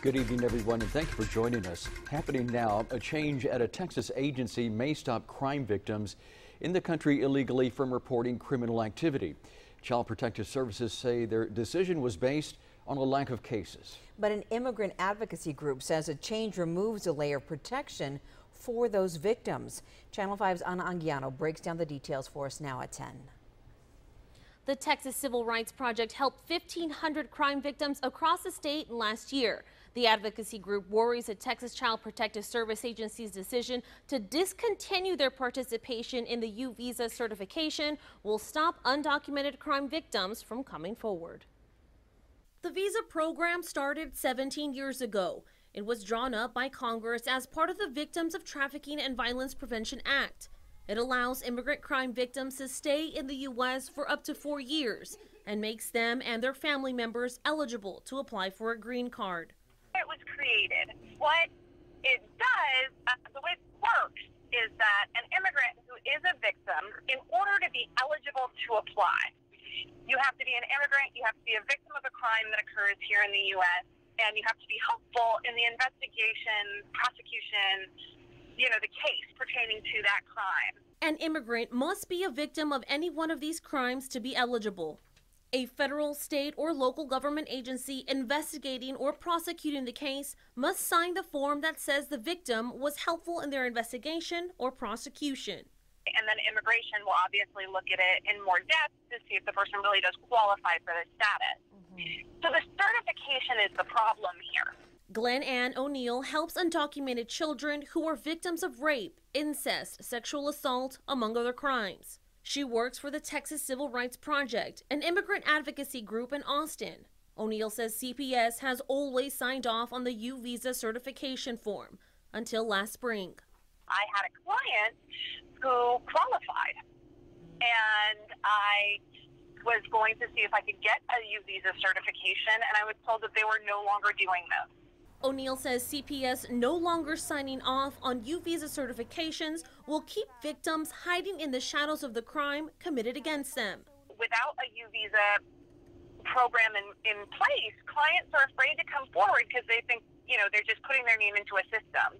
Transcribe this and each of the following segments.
Good evening, everyone, and thank you for joining us. Happening now, a change at a Texas agency may stop crime victims in the country illegally from reporting criminal activity. Child Protective Services say their decision was based on a lack of cases. But an immigrant advocacy group says a change removes a layer of protection for those victims. Channel 5's Ana Anguiano breaks down the details for us now at 10. The Texas Civil Rights Project helped 1,500 crime victims across the state last year. The advocacy group worries at Texas Child Protective Service Agency's decision to discontinue their participation in the U-Visa certification will stop undocumented crime victims from coming forward. The visa program started 17 years ago. It was drawn up by Congress as part of the Victims of Trafficking and Violence Prevention Act. It allows immigrant crime victims to stay in the U.S. for up to 4 years and makes them and their family members eligible to apply for a green card. It was created. What it does, the way it works, is that an immigrant who is a victim, in order to be eligible to apply, you have to be an immigrant, you have to be a victim of a crime that occurs here in the U.S., and you have to be helpful in the investigation, prosecution, the case pertaining to that crime. An immigrant must be a victim of any one of these crimes to be eligible. A federal, state, or local government agency investigating or prosecuting the case must sign the form that says the victim was helpful in their investigation or prosecution. And then immigration will obviously look at it in more depth to see if the person really does qualify for the status. Mm-hmm. So the certification is the problem here. Glenn-Ann O'Neill helps undocumented children who are victims of rape, incest, sexual assault, among other crimes. She works for the Texas Civil Rights Project, an immigrant advocacy group in Austin. O'Neill says CPS has always signed off on the U-Visa certification form until last spring. I had a client who qualified, and I was going to see if I could get a U-Visa certification, and I was told that they were no longer doing this. O'Neill says CPS no longer signing off on U-Visa certifications will keep victims hiding in the shadows of the crime committed against them. Without a U-Visa program in place, clients are afraid to come forward because they think, they're just putting their name into a system.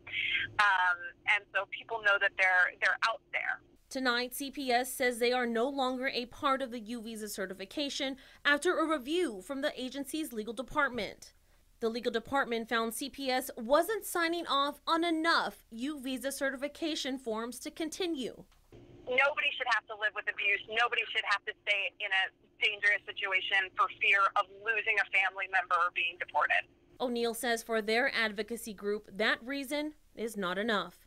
And so people know that they're out there. Tonight, CPS says they are no longer a part of the U-Visa certification after a review from the agency's legal department. The legal department found CPS wasn't signing off on enough U-Visa certification forms to continue. Nobody should have to live with abuse. Nobody should have to stay in a dangerous situation for fear of losing a family member or being deported. O'Neill says for their advocacy group, that reason is not enough.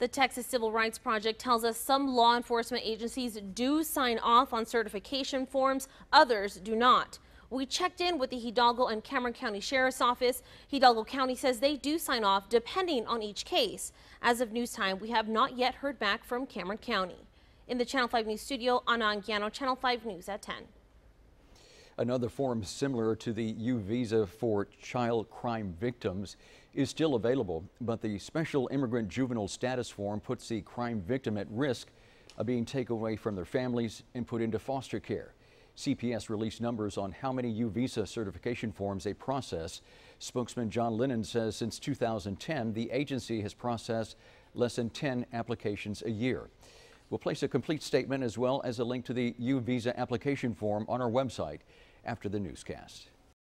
The Texas Civil Rights Project tells us some law enforcement agencies do sign off on certification forms, others do not. We checked in with the Hidalgo and Cameron County Sheriff's Office. Hidalgo County says they do sign off depending on each case. As of news time, we have not yet heard back from Cameron County. In the Channel 5 News studio, Ana Anguiano, Channel 5 News at 10. Another form similar to the U visa for child crime victims is still available, but the Special Immigrant Juvenile Status form puts the crime victim at risk of being taken away from their families and put into foster care. CPS released numbers on how many U-Visa certification forms they process. Spokesman John Lennon says since 2010, the agency has processed less than 10 applications a year. We'll place a complete statement as well as a link to the U-Visa application form on our website after the newscast.